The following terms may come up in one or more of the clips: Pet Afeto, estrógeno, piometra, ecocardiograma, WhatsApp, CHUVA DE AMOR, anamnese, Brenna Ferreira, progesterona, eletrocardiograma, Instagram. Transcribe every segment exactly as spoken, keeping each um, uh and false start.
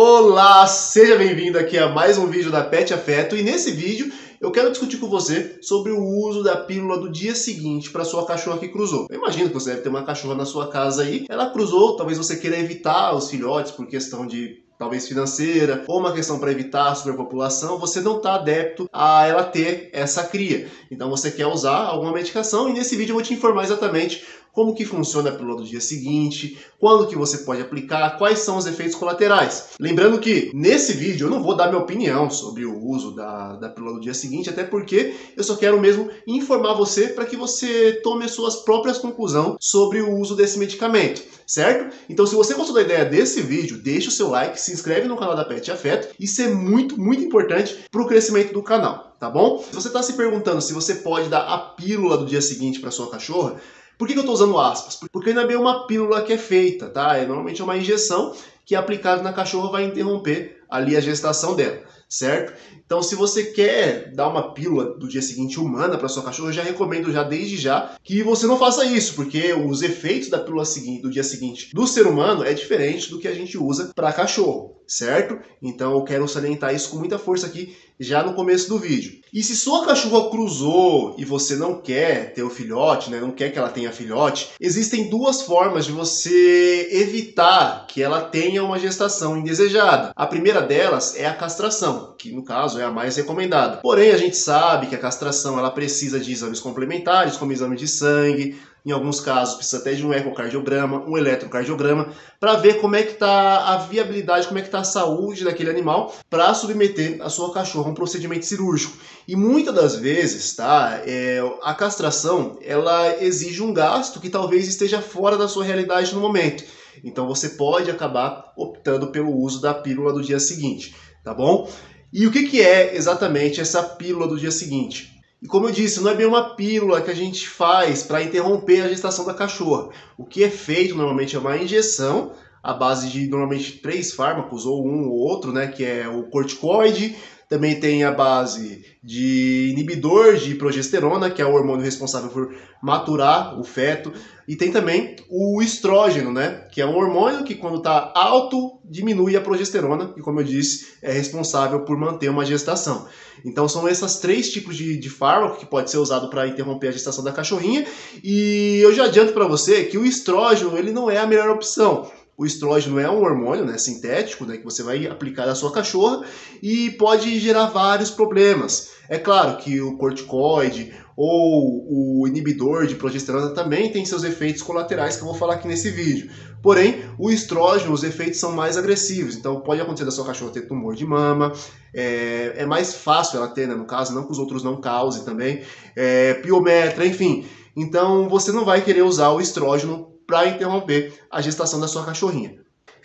Olá, seja bem-vindo aqui a mais um vídeo da Pet Afeto e nesse vídeo eu quero discutir com você sobre o uso da pílula do dia seguinte para sua cachorra que cruzou. Eu imagino que você deve ter uma cachorra na sua casa aí, ela cruzou, talvez você queira evitar os filhotes por questão de talvez financeira, ou uma questão para evitar a superpopulação, você não está adepto a ela ter essa cria. Então você quer usar alguma medicação e nesse vídeo eu vou te informar exatamente como que funciona a pílula do dia seguinte, quando que você pode aplicar, quais são os efeitos colaterais. Lembrando que nesse vídeo eu não vou dar minha opinião sobre o uso da, da pílula do dia seguinte, até porque eu só quero mesmo informar você para que você tome as suas próprias conclusões sobre o uso desse medicamento, certo? Então se você gostou da ideia desse vídeo, deixa o seu like, se inscreve no canal da Pet Afeto, isso é muito, muito importante para o crescimento do canal, tá bom? Se você está se perguntando se você pode dar a pílula do dia seguinte para sua cachorra, por que que eu estou usando aspas? Porque ainda bem é uma pílula que é feita, tá? É, normalmente é uma injeção que aplicada na cachorra vai interromper ali a gestação dela, certo? Então se você quer dar uma pílula do dia seguinte humana para sua cachorra, eu já recomendo já desde já que você não faça isso, porque os efeitos da pílula seguinte, do dia seguinte do ser humano é diferente do que a gente usa para cachorro, certo? Então eu quero salientar isso com muita força aqui já no começo do vídeo. E se sua cachorra cruzou e você não quer ter o filhote, né, não quer que ela tenha filhote, existem duas formas de você evitar que ela tenha uma gestação indesejada. A primeira delas é a castração, que no caso é a mais recomendada. Porém, a gente sabe que a castração ela precisa de exames complementares, como exame de sangue, em alguns casos precisa até de um ecocardiograma, um eletrocardiograma, para ver como é que está a viabilidade, como é que está a saúde daquele animal, para submeter a sua cachorra a um procedimento cirúrgico. E muitas das vezes, tá, é, a castração ela exige um gasto que talvez esteja fora da sua realidade no momento. Então você pode acabar optando pelo uso da pílula do dia seguinte, tá bom? E o que que é exatamente essa pílula do dia seguinte? E como eu disse, não é bem uma pílula que a gente faz para interromper a gestação da cachorra. O que é feito normalmente é uma injeção à base de normalmente três fármacos, ou um ou outro, né, que é o corticoide, também tem a base de inibidor de progesterona, que é o hormônio responsável por maturar o feto, e tem também o estrógeno, né, que é um hormônio que quando está alto diminui a progesterona, e como eu disse, é responsável por manter uma gestação. Então são esses três tipos de, de fármaco que pode ser usado para interromper a gestação da cachorrinha, e eu já adianto para você que o estrógeno ele não é a melhor opção. O estrógeno é um hormônio, né, sintético, né, que você vai aplicar na sua cachorra e pode gerar vários problemas. É claro que o corticoide ou o inibidor de progesterona também tem seus efeitos colaterais que eu vou falar aqui nesse vídeo. Porém, o estrógeno, os efeitos são mais agressivos. Então pode acontecer da sua cachorra ter tumor de mama, é, é mais fácil ela ter, né, no caso, não que os outros não causem também, é, piometra, enfim. Então você não vai querer usar o estrógeno para interromper a gestação da sua cachorrinha.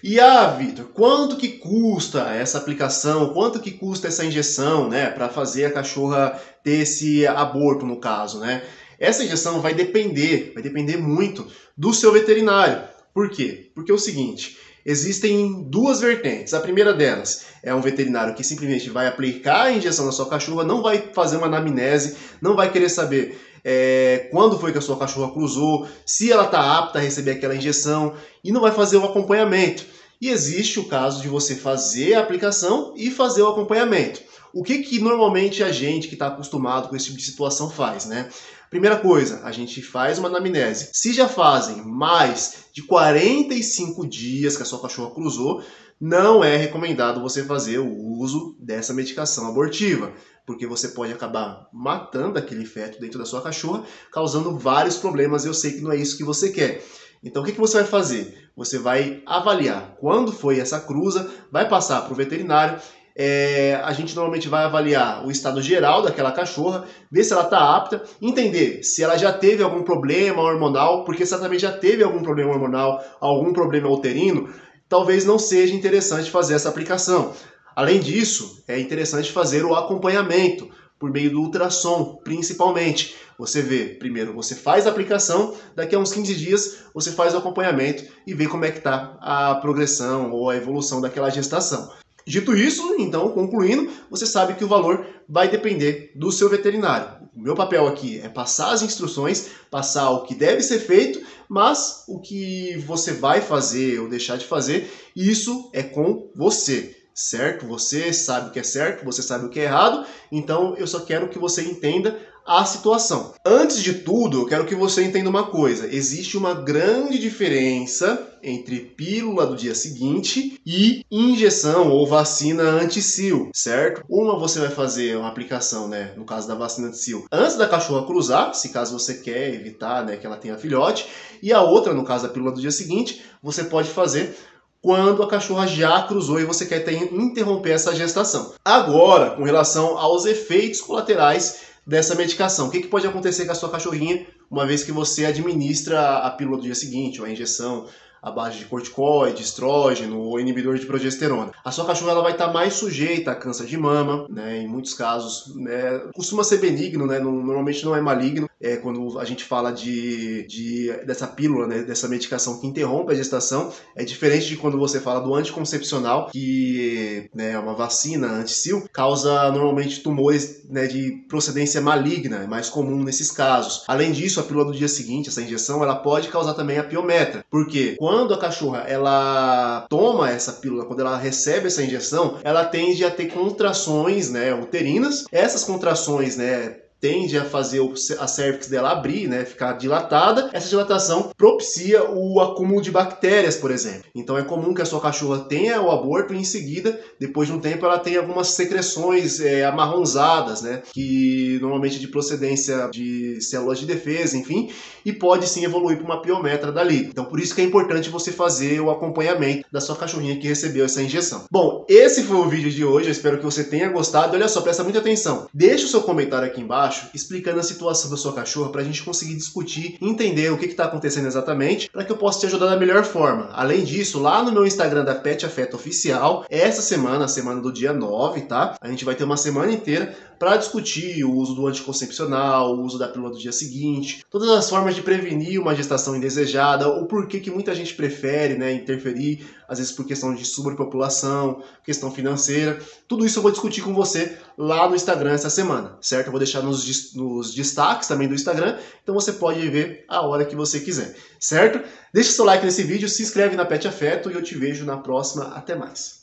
E ah, Vitor, quanto que custa essa aplicação? Quanto que custa essa injeção, né, para fazer a cachorra ter esse aborto no caso, né? Essa injeção vai depender, vai depender muito do seu veterinário. Por quê? Porque é o seguinte, existem duas vertentes. A primeira delas é um veterinário que simplesmente vai aplicar a injeção na sua cachorra, não vai fazer uma anamnese, não vai querer saber É, quando foi que a sua cachorra cruzou, se ela está apta a receber aquela injeção, e não vai fazer o acompanhamento. E existe o caso de você fazer a aplicação e fazer o acompanhamento. O que que normalmente a gente que está acostumado com esse tipo de situação faz, né? Primeira coisa, a gente faz uma anamnese. Se já fazem mais de quarenta e cinco dias que a sua cachorra cruzou, não é recomendado você fazer o uso dessa medicação abortiva, porque você pode acabar matando aquele feto dentro da sua cachorra, causando vários problemas, e eu sei que não é isso que você quer. Então o que que você vai fazer? Você vai avaliar quando foi essa cruza, vai passar para o veterinário, é, a gente normalmente vai avaliar o estado geral daquela cachorra, ver se ela está apta, entender se ela já teve algum problema hormonal, porque se ela também já teve algum problema hormonal, algum problema uterino, talvez não seja interessante fazer essa aplicação. Além disso, é interessante fazer o acompanhamento por meio do ultrassom, principalmente. Você vê, primeiro você faz a aplicação, daqui a uns quinze dias você faz o acompanhamento e vê como é que está a progressão ou a evolução daquela gestação. Dito isso, então, concluindo, você sabe que o valor vai depender do seu veterinário. O meu papel aqui é passar as instruções, passar o que deve ser feito, mas o que você vai fazer ou deixar de fazer, isso é com você, certo? Você sabe o que é certo, você sabe o que é errado, então eu só quero que você entenda a situação. Antes de tudo, eu quero que você entenda uma coisa. Existe uma grande diferença entre pílula do dia seguinte e injeção ou vacina anti-cio, certo? Uma você vai fazer uma aplicação, né, no caso da vacina anti-cio, antes da cachorra cruzar, se caso você quer evitar, né, que ela tenha filhote, e a outra, no caso da pílula do dia seguinte, você pode fazer quando a cachorra já cruzou e você quer ter, interromper essa gestação. Agora, com relação aos efeitos colaterais dessa medicação. O que, que pode acontecer com a sua cachorrinha uma vez que você administra a pílula do dia seguinte, ou a injeção à base de corticoide, estrógeno ou inibidor de progesterona? A sua cachorra ela vai estar tá mais sujeita a câncer de mama, né? Em muitos casos, né? Costuma ser benigno, né? Não, normalmente não é maligno. É quando a gente fala de, de, dessa pílula, né, dessa medicação que interrompe a gestação, é diferente de quando você fala do anticoncepcional, que é, né, uma vacina anti-cio, causa normalmente tumores, né, de procedência maligna, é mais comum nesses casos. Além disso, a pílula do dia seguinte, essa injeção, ela pode causar também a piometra, porque quando a cachorra ela toma essa pílula, quando ela recebe essa injeção, ela tende a ter contrações, né, uterinas. Essas contrações, né, tende a fazer a cervix dela abrir, né, ficar dilatada. Essa dilatação propicia o acúmulo de bactérias, por exemplo. Então é comum que a sua cachorra tenha o aborto e em seguida, depois de um tempo, ela tenha algumas secreções é, amarronzadas, né, que normalmente de procedência de células de defesa, enfim, e pode sim evoluir para uma piometra dali. Então por isso que é importante você fazer o acompanhamento da sua cachorrinha que recebeu essa injeção. Bom, esse foi o vídeo de hoje, eu espero que você tenha gostado. Olha só, presta muita atenção. Deixa o seu comentário aqui embaixo, explicando a situação da sua cachorra para a gente conseguir discutir, entender o que está acontecendo exatamente, para que eu possa te ajudar da melhor forma. Além disso, lá no meu Instagram da Pet Afeto Oficial, essa semana, a semana do dia nove, tá? A gente vai ter uma semana inteira para discutir o uso do anticoncepcional, o uso da pílula do dia seguinte, todas as formas de prevenir uma gestação indesejada, o porquê que muita gente prefere, né, interferir, às vezes por questão de sobrepopulação, questão financeira. Tudo isso eu vou discutir com você lá no Instagram essa semana, certo? Eu vou deixar nos nos destaques também do Instagram, então você pode ver a hora que você quiser, certo? Deixa o seu like nesse vídeo, se inscreve na Pet Afeto e eu te vejo na próxima. Até mais!